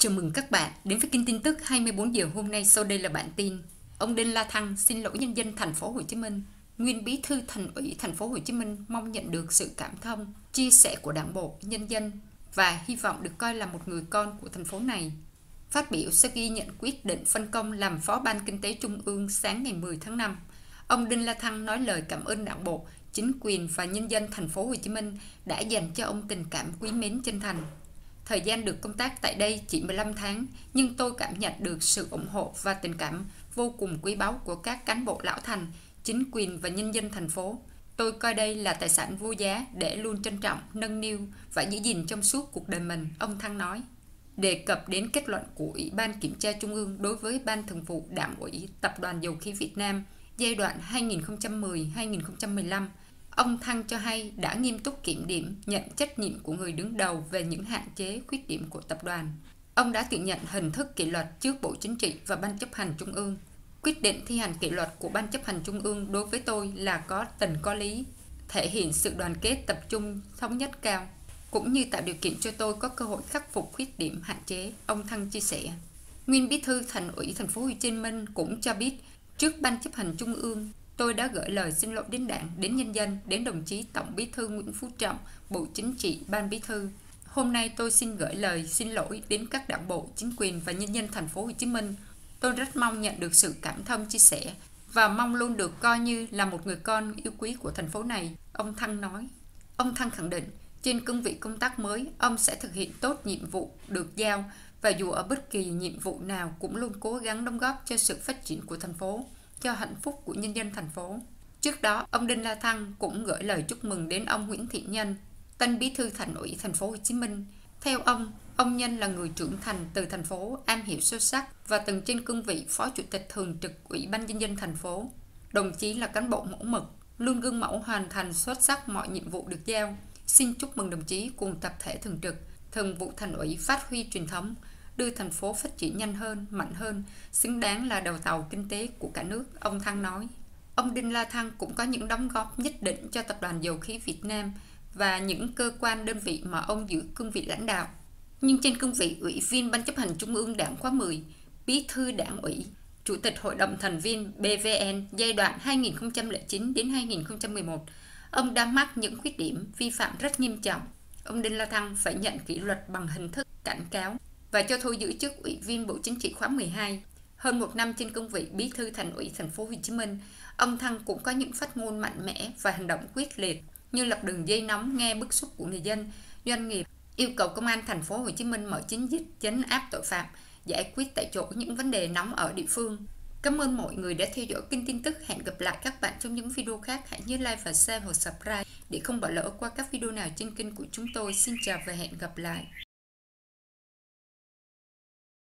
Chào mừng các bạn đến với kênh tin tức 24 giờ hôm nay, sau đây là bản tin. Ông Đinh La Thăng xin lỗi nhân dân thành phố Hồ Chí Minh. Nguyên Bí thư Thành ủy thành phố Hồ Chí Minh mong nhận được sự cảm thông, chia sẻ của Đảng bộ, nhân dân và hy vọng được coi là một người con của thành phố này. Phát biểu sau khi nhận quyết định phân công làm Phó Ban Kinh tế Trung ương sáng ngày 10 tháng 5, ông Đinh La Thăng nói lời cảm ơn Đảng bộ, chính quyền và nhân dân thành phố Hồ Chí Minh đã dành cho ông tình cảm quý mến chân thành. Thời gian được công tác tại đây chỉ 15 tháng, nhưng tôi cảm nhận được sự ủng hộ và tình cảm vô cùng quý báu của các cán bộ lão thành, chính quyền và nhân dân thành phố. Tôi coi đây là tài sản vô giá để luôn trân trọng, nâng niu và giữ gìn trong suốt cuộc đời mình, ông Thăng nói. Đề cập đến kết luận của Ủy ban Kiểm tra Trung ương đối với Ban Thường vụ Đảng ủy Tập đoàn Dầu khí Việt Nam giai đoạn 2010-2015, ông Thăng cho hay đã nghiêm túc kiểm điểm, nhận trách nhiệm của người đứng đầu về những hạn chế, khuyết điểm của tập đoàn. Ông đã tự nhận hình thức kỷ luật trước Bộ Chính trị và Ban Chấp hành Trung ương. Quyết định thi hành kỷ luật của Ban Chấp hành Trung ương đối với tôi là có tình có lý, thể hiện sự đoàn kết, tập trung, thống nhất cao, cũng như tạo điều kiện cho tôi có cơ hội khắc phục khuyết điểm, hạn chế, ông Thăng chia sẻ. Nguyên Bí thư Thành ủy thành phố Hồ Chí Minh cũng cho biết, trước Ban Chấp hành Trung ương, tôi đã gửi lời xin lỗi đến Đảng, đến nhân dân, đến đồng chí Tổng Bí thư Nguyễn Phú Trọng, Bộ Chính trị, Ban Bí thư. Hôm nay tôi xin gửi lời xin lỗi đến các đảng bộ, chính quyền và nhân dân thành phố Hồ Chí Minh. Tôi rất mong nhận được sự cảm thông, chia sẻ và mong luôn được coi như là một người con yêu quý của thành phố này, ông Thăng nói. Ông Thăng khẳng định, trên cương vị công tác mới, ông sẽ thực hiện tốt nhiệm vụ được giao và dù ở bất kỳ nhiệm vụ nào cũng luôn cố gắng đóng góp cho sự phát triển của thành phố, cho hạnh phúc của nhân dân thành phố. Trước đó, ông Đinh La Thăng cũng gửi lời chúc mừng đến ông Nguyễn Thiện Nhân, tân Bí thư Thành ủy thành phố Hồ Chí Minh. Theo ông Nhân là người trưởng thành từ thành phố, am hiểu sâu sắc và từng trên cương vị Phó Chủ tịch thường trực Ủy ban nhân dân thành phố. Đồng chí là cán bộ mẫu mực, luôn gương mẫu hoàn thành xuất sắc mọi nhiệm vụ được giao. Xin chúc mừng đồng chí cùng tập thể thường trực, thường vụ Thành ủy phát huy truyền thống, đưa thành phố phát triển nhanh hơn, mạnh hơn, xứng đáng là đầu tàu kinh tế của cả nước, ông Thăng nói. Ông Đinh La Thăng cũng có những đóng góp nhất định cho Tập đoàn Dầu khí Việt Nam và những cơ quan đơn vị mà ông giữ cương vị lãnh đạo. Nhưng trên cương vị Ủy viên Ban Chấp hành Trung ương Đảng khóa 10, Bí thư Đảng ủy, Chủ tịch Hội đồng thành viên BVN giai đoạn 2009 đến 2011, ông đã mắc những khuyết điểm vi phạm rất nghiêm trọng. Ông Đinh La Thăng phải nhận kỷ luật bằng hình thức cảnh cáo và cho thôi giữ chức Ủy viên Bộ Chính trị khóa 12. Hơn một năm trên cương vị Bí thư Thành ủy thành phố Hồ Chí Minh, ông Thăng cũng có những phát ngôn mạnh mẽ và hành động quyết liệt như lập đường dây nóng nghe bức xúc của người dân, doanh nghiệp, yêu cầu công an thành phố Hồ Chí Minh mở chiến dịch trấn áp tội phạm, giải quyết tại chỗ những vấn đề nóng ở địa phương. Cảm ơn mọi người đã theo dõi kênh tin tức. Hẹn gặp lại các bạn trong những video khác. Hãy nhớ like và share hoặc subscribe để không bỏ lỡ qua các video nào trên kênh của chúng tôi. Xin chào và hẹn gặp lại.